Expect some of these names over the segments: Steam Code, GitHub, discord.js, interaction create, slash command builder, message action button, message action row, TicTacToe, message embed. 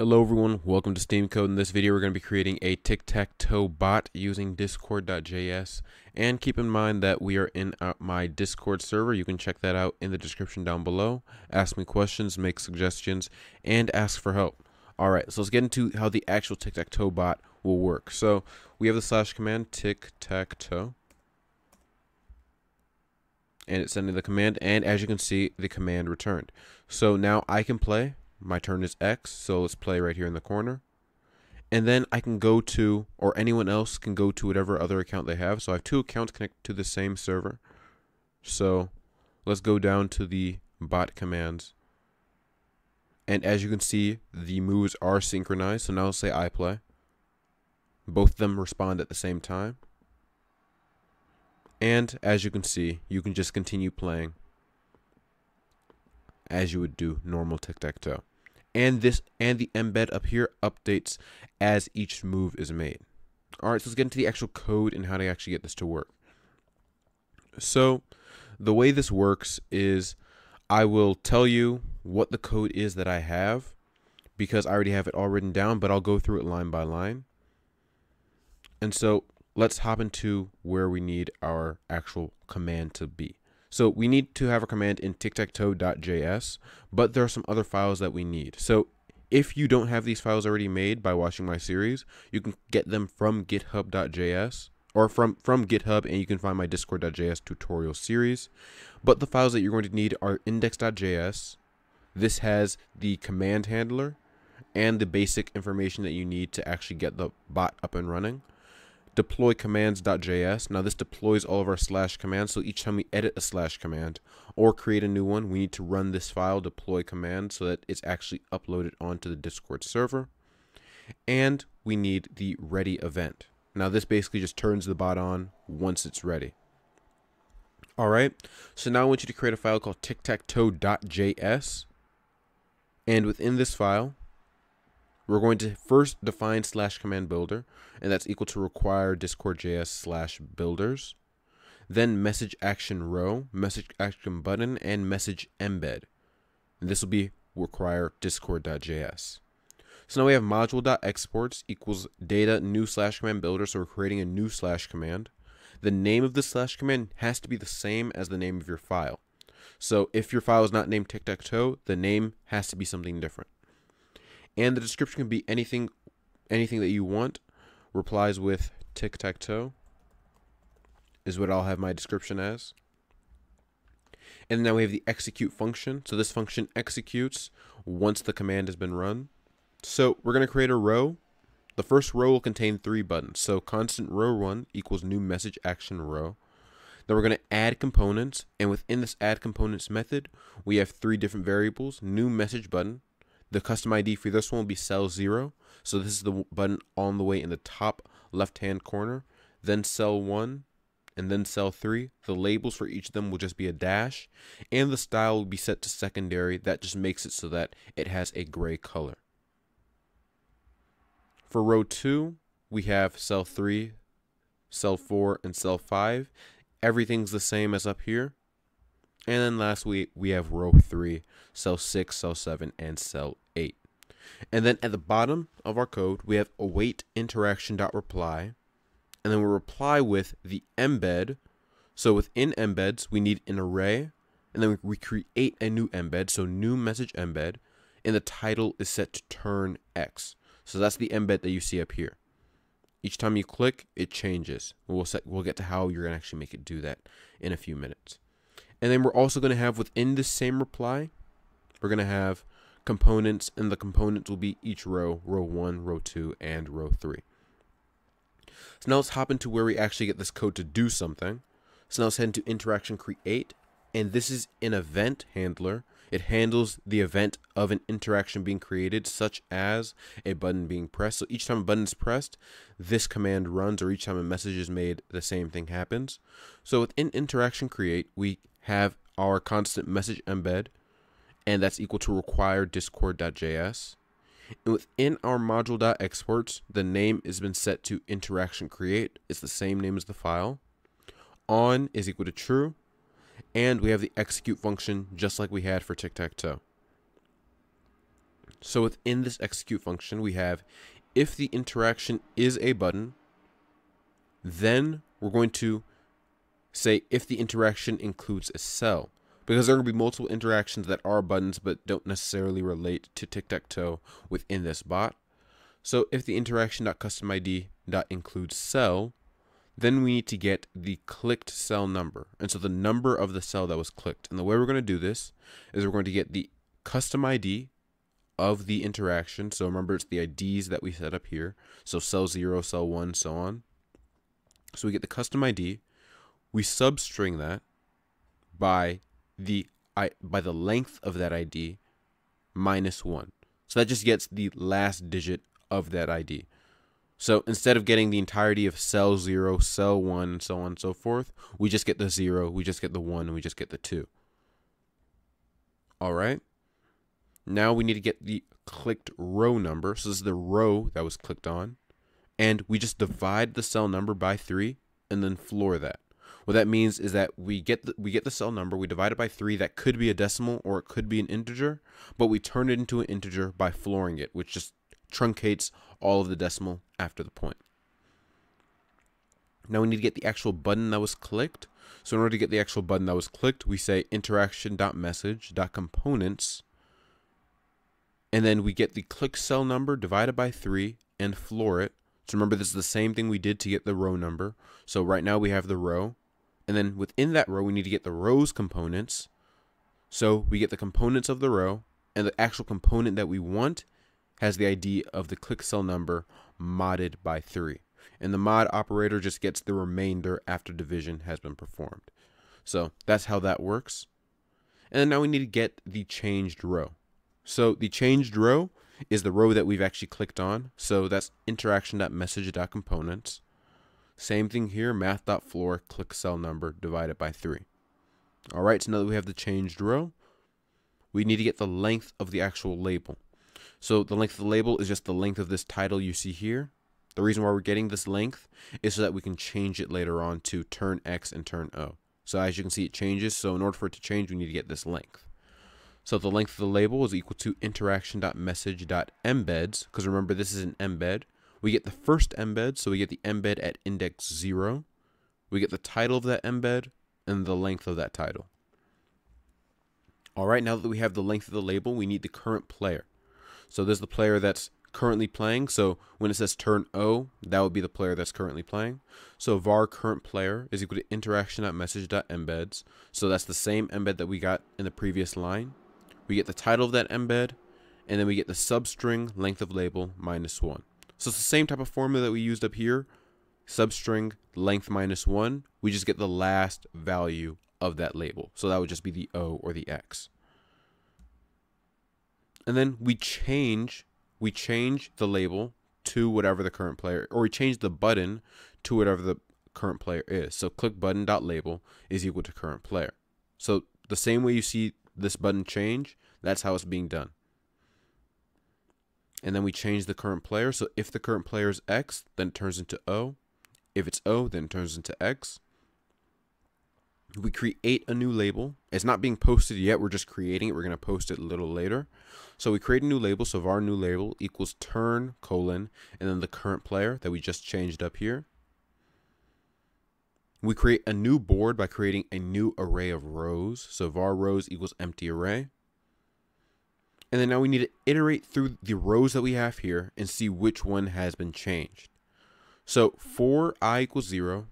Hello everyone, welcome to Steam Code. In this video we're going to be creating a tic-tac-toe bot using discord.js, and keep in mind that we are in my Discord server. You can check that out in the description down below. Ask me questions, make suggestions, and ask for help. Alright, so let's get into how the actual tic-tac-toe bot will work. So we have the slash command tic-tac-toe, and it's sending the command, and as you can see the command returned. So now I can play. My turn is X, so let's play right here in the corner. And then I can go to, or anyone else can go to whatever other account they have. So I have two accounts connected to the same server. So let's go down to the bot commands. And as you can see, the moves are synchronized. So now let's say I play. Both of them respond at the same time. And as you can see, you can just continue playing as you would do normal tic-tac-toe. And the embed up here updates as each move is made. Alright, so let's get into the actual code and how to actually get this to work. So the way this works is I will tell you what the code is that I have, because I already have it all written down, but I'll go through it line by line. And so let's hop into where we need our actual command to be. So we need to have a command in tic-tac-toe.js, but there are some other files that we need. So if you don't have these files already made by watching my series, you can get them from github.js, or from GitHub, and you can find my discord.js tutorial series. But the files that you're going to need are index.js. This has the command handler and the basic information that you need to actually get the bot up and running. Deploycommands.js. Now this deploys all of our slash commands, so each time we edit a slash command or create a new one, we need to run this file deploy command so that it's actually uploaded onto the Discord server. And we need the ready event. Now this basically just turns the bot on once it's ready. Alright, so now I want you to create a file called tic-tac-toe.js, and within this file we're going to first define slash command builder, and that's equal to require discord.js slash builders. Then message action row, message action button, and message embed. And this will be require discord.js. So now we have module.exports equals data new slash command builder, so we're creating a new slash command. The name of the slash command has to be the same as the name of your file. So if your file is not named tic-tac-toe, the name has to be something different. And the description can be anything that you want. Replies with tic-tac-toe is what I'll have my description as. And now we have the execute function. So this function executes once the command has been run. So we're going to create a row. The first row will contain three buttons. So constant row1 equals new message action row. Then we're going to add components. And within this add components method, we have three different variables. New message button. The custom ID for this one will be cell 0. So this is the button on the way in the top left-hand corner. Then cell 1 and then cell 3. The labels for each of them will just be a dash. And the style will be set to secondary. That just makes it so that it has a gray color. For row 2, we have cell 3, cell 4, and cell 5. Everything's the same as up here. And then lastly, we have row 3, cell 6, cell 7, and cell 8. And then at the bottom of our code, we have await interaction.reply. And then we'll reply with the embed. So within embeds, we need an array. And then we create a new embed, so new message embed. And the title is set to turn X. So that's the embed that you see up here. Each time you click, it changes. We'll get to how you're going to actually make it do that in a few minutes. And then we're also going to have within the same reply, we're going to have components, and the components will be each row, row 1, row 2, and row 3. So now let's hop into where we actually get this code to do something. So now let's head into interaction create, and this is an event handler. It handles the event of an interaction being created, such as a button being pressed. So each time a button is pressed, this command runs, or each time a message is made, the same thing happens. So within interaction create, we have our constant message embed, and that's equal to require discord.js. And within our module.exports, the name has been set to interaction create. It's the same name as the file. On is equal to true. And we have the execute function just like we had for tic-tac-toe. So within this execute function, we have if the interaction is a button, then we're going to say if the interaction includes a cell, because there will be multiple interactions that are buttons but don't necessarily relate to tic-tac-toe within this bot. So if the interaction.customId.includes cell, then we need to get the clicked cell number, and so the number of the cell that was clicked. And the way we're going to do this is we're going to get the custom ID of the interaction. So remember, it's the IDs that we set up here. So cell 0, cell 1, so on. So we get the custom ID. We substring that by the length of that ID minus 1. So that just gets the last digit of that ID. So instead of getting the entirety of cell 0, cell 1, and so on and so forth, we just get the 0, we just get the 1, and we just get the 2. All right. Now we need to get the clicked row number. So this is the row that was clicked on. And we just divide the cell number by 3 and then floor that. What that means is that we get the cell number, we divide it by 3. That could be a decimal or it could be an integer, but we turn it into an integer by flooring it, which just truncates all of the decimal after the point. Now we need to get the actual button that was clicked. So in order to get the actual button that was clicked, we say interaction.message.components, and then we get the click cell number divided by 3 and floor it. So remember, this is the same thing we did to get the row number. So right now we have the row, and then within that row we need to get the row's components. So we get the components of the row, and the actual component that we want has the ID of the click cell number modded by 3. And the mod operator just gets the remainder after division has been performed. So that's how that works. And then now we need to get the changed row. So the changed row is the row that we've actually clicked on. So that's interaction.message.components. Same thing here, math.floor, click cell number divided by 3. All right, so now that we have the changed row, we need to get the length of the actual label. So the length of the label is just the length of this title you see here. The reason why we're getting this length is so that we can change it later on to turn X and turn O. So as you can see, it changes. So in order for it to change, we need to get this length. So the length of the label is equal to interaction.message.embeds, because remember, this is an embed. We get the first embed, so we get the embed at index 0. We get the title of that embed and the length of that title. All right, now that we have the length of the label, we need the current player. So there's the player that's currently playing. So when it says turn O, that would be the player that's currently playing. So var current player is equal to interaction.message.embeds. So that's the same embed that we got in the previous line. We get the title of that embed, and then we get the substring length of label minus 1. So it's the same type of formula that we used up here, substring length minus 1. We just get the last value of that label. So that would just be the O or the X. And then we change the label to whatever the current player, or we change the button to whatever the current player is. So click button.label is equal to current player. So the same way you see this button change, that's how it's being done. And then we change the current player. So if the current player is X, then it turns into O. If it's O, then it turns into X. We create a new label. It's not being posted yet. We're just creating it. We're going to post it a little later. So we create a new label. So var new label equals turn : and then the current player that we just changed up here. We create a new board by creating a new array of rows. So var rows equals empty array. And then now we need to iterate through the rows that we have here and see which one has been changed. So for I equals 0,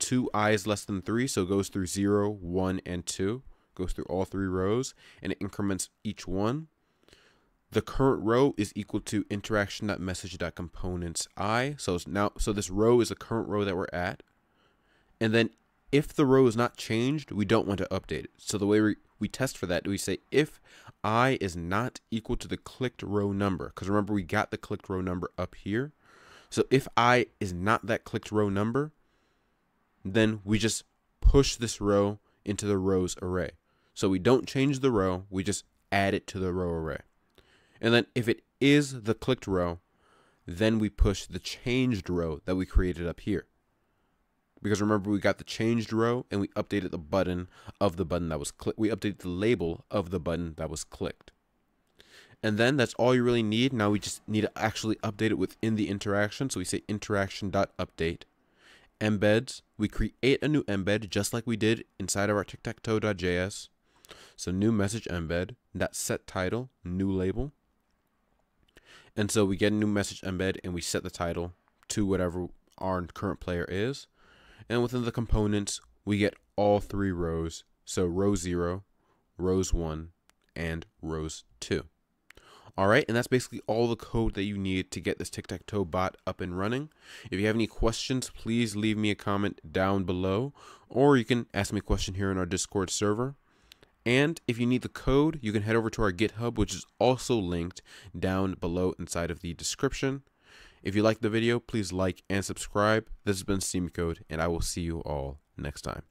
2i is less than 3, so it goes through 0, 1, and 2. It goes through all 3 rows, and it increments each one. The current row is equal to interaction.message.components I. So this row is the current row that we're at. And then if the row is not changed, we don't want to update it. So the way we test for that, we say if I is not equal to the clicked row number, because remember, we got the clicked row number up here. So if I is not that clicked row number, then we just push this row into the rows array. So we don't change the row, we just add it to the row array. And then if it is the clicked row, then we push the changed row that we created up here. Because remember, we got the changed row and we updated the button of the button that was clicked. We updated the label of the button that was clicked. And then that's all you really need. Now we just need to actually update it within the interaction. So we say interaction.update. Embeds, we create a new embed just like we did inside of our TicTacToe.js. So new message embed, set title, new label. And so we get a new message embed and we set the title to whatever our current player is. And within the components, we get all three rows. So row 0, rows 1, and rows 2. Alright, and that's basically all the code that you need to get this TicTacToe bot up and running. If you have any questions, please leave me a comment down below, or you can ask me a question here in our Discord server. And if you need the code, you can head over to our GitHub, which is also linked down below inside of the description. If you liked the video, please like and subscribe. This has been Steam Code, and I will see you all next time.